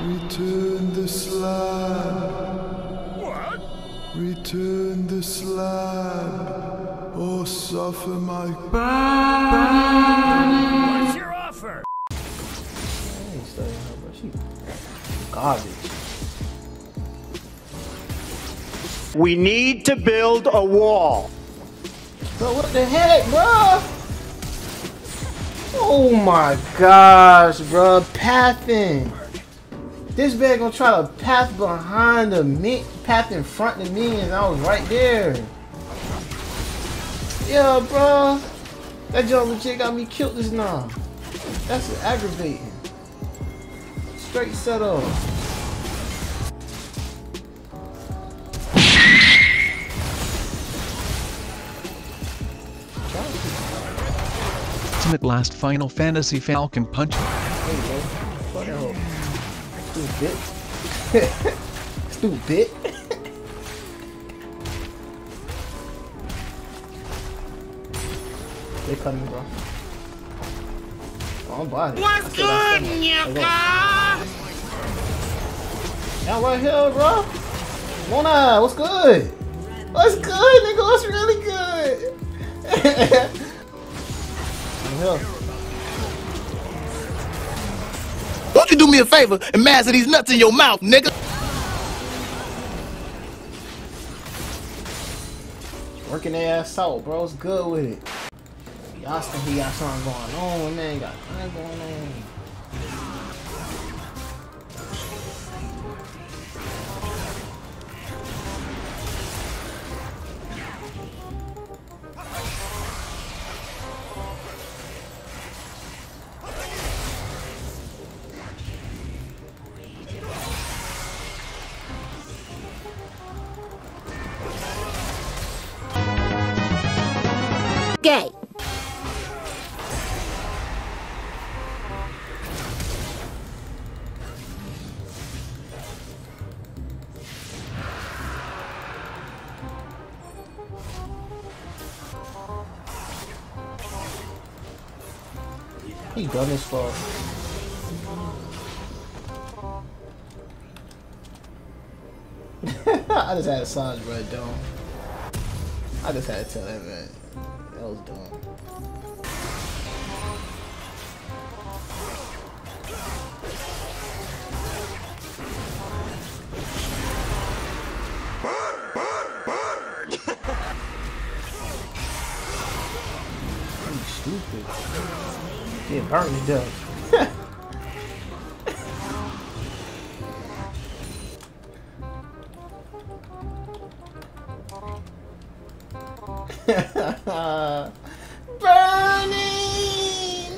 Return the slab. What? Return the slab, or suffer my ban. What's your offer? I ain't studying her, but she garbage. We need to build a wall. Bro, what the heck, bro? Oh my gosh, bro, pathing. This man gonna try to path behind the me, path in front of me, and I was right there. Yeah, bro, that jungle chick got me killed just now. That's aggravating. Straight setup. At last, Final Fantasy Falcon Punch. Hey, yo. Stupid. Stupid. They coming, bro. Oh, I'm body. What's good, nigga? Now right here, bro. Mona, what's good? What's good, nigga? What's really good? Won't you do me a favor and master these nuts in your mouth, nigga? Working their ass out, bro. It's good with it. Y'all think he got something going on, man. Got nothing going on. Gay. He done this for. I just had a Sanj, bro. Don't. I just had to tell him, man. That was dumb. Burn! You stupid. Yeah, burn the duck. Burning!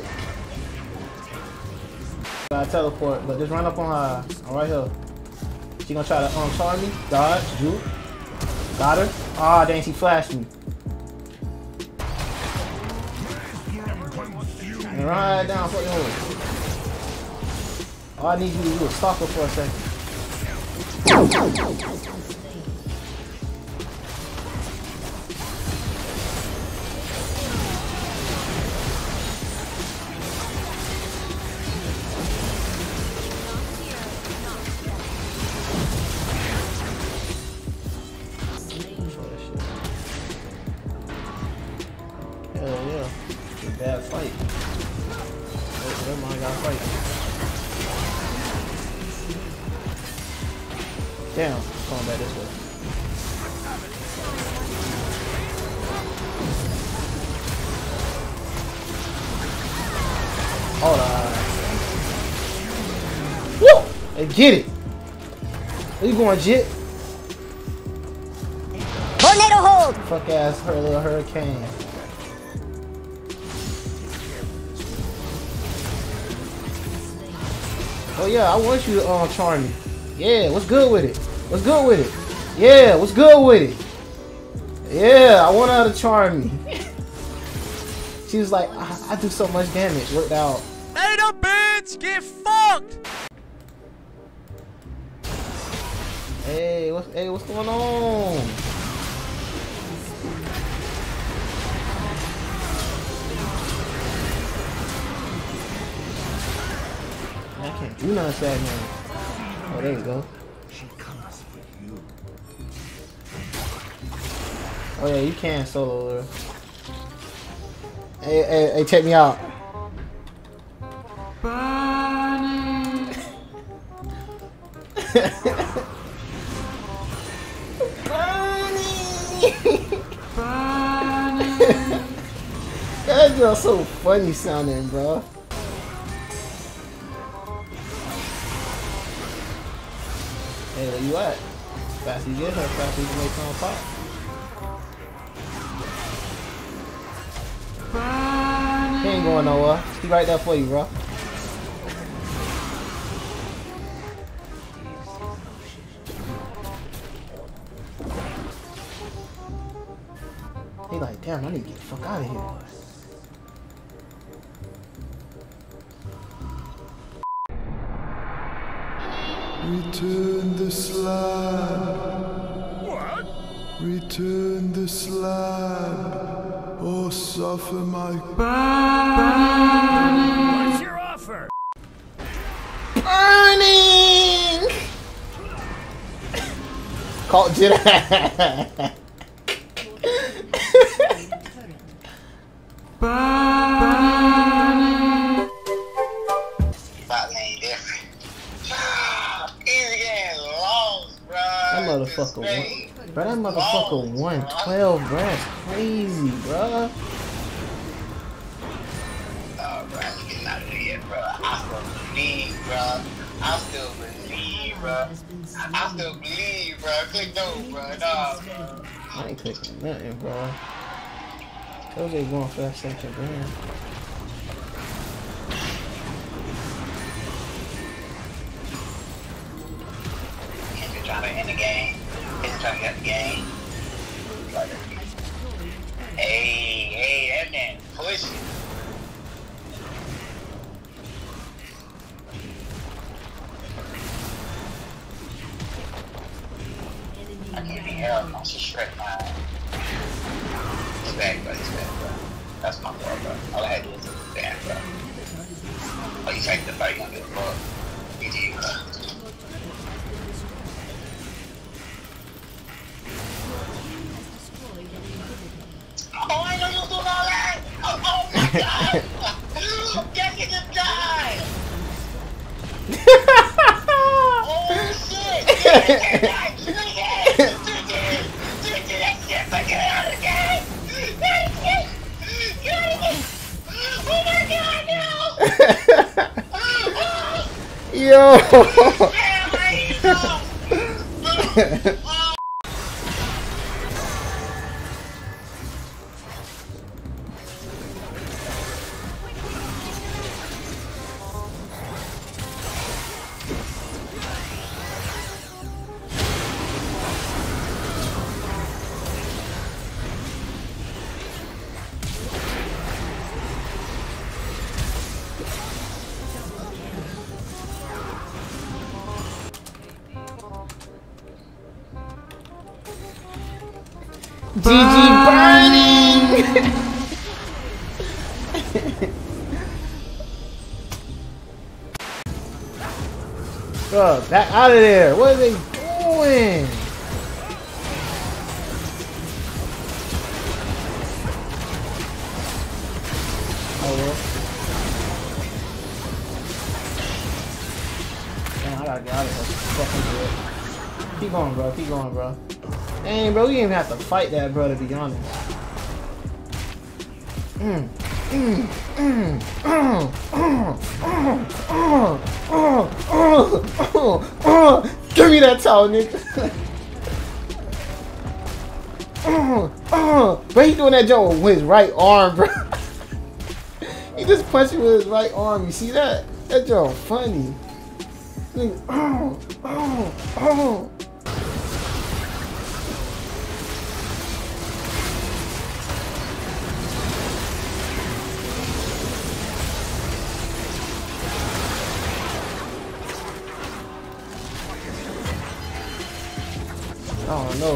I teleport, but just run up on her. I'm right here. She gonna try to charge me. Dodge, you. Got her. Ah, dang, she flashed me. And run down for you. All I need you to do is stop her for a second. Bad fight. Oh, never mind, I gotta fight. Damn, coming back this way. Hold on. Woo! Hey, get it! Where you going, Jit? Tornado Hulk! Fuck ass, her little hurricane. Oh yeah, I want you to charm me. Yeah, what's good with it? What's good with it? Yeah, what's good with it? Yeah, I want her to charm me. She was like, I do so much damage. Worked out. Ain't a bitch, get fucked. Hey, what's going on? I can't do nothing sad, man. Oh, there you go. She comes for you. Oh yeah, you can solo her. Hey, hey, hey, check me out. That girl's so funny sounding, bro. Hey, where you at? Fast you get her, fast you can make someone pop. He ain't going nowhere. He right there for you, bro. He like, damn, I need to get the fuck out of here. Return the slab. What? Return the slab, or suffer my burning. What's your offer? Burning. Caught Jedi. Bro, that motherfucker won 12, bro. That's crazy, bro. Oh, bro, I'm getting out of here, bro. I still believe, bro. Click those, bro. No, bro. I ain't clicking nothing, bro. Those ain't going for that second, bro. Can't be trying to end the game. Trying to get the game. Hey, that man pushing. I can't be held. I'm just shredding my eyes. It's back, bro. That's my fault, bro. All I had to do was look back, bro. Oh, you take the fight, you don't give a fuck. You did, bro. Oh, get you to die! Holy shit! Oh my god, no! Yo! Oh. GG burning. Bro, back out of there. What are they doing? Oh, well. Man, I gotta get out of here. Keep going, bro. Keep going, bro. Dang, bro, we didn't even have to fight that, bro, to be honest. Give me that towel, nigga. Bro, he doing that joke with his right arm, bro. He just punched me with his right arm. You see that? That joke funny. Oh no.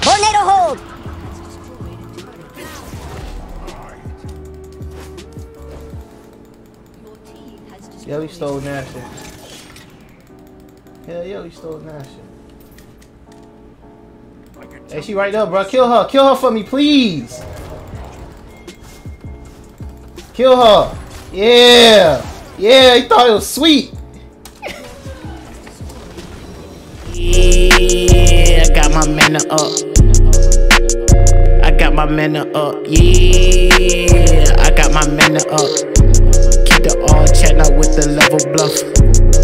Tornado Hulk! Yeah, he stole Nash. Hell yeah, he stole Nash. Hey, she right there, bro. Kill her for me, please. Kill her. Yeah. Yeah, he thought it was sweet. Yeah, I got my mana up. I got my mana up. Yeah, I got my mana up. Keep the all chat out with the level bluff.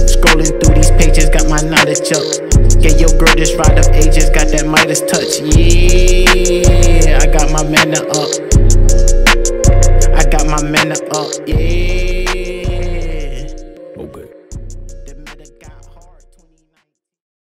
Scrolling through these pages, got my knowledge up. Yeah, your girl just ride up ages, got that Midas touch. Yeah, I got my mana up. I got my mana up. Yeah.